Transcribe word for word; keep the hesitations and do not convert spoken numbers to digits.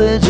could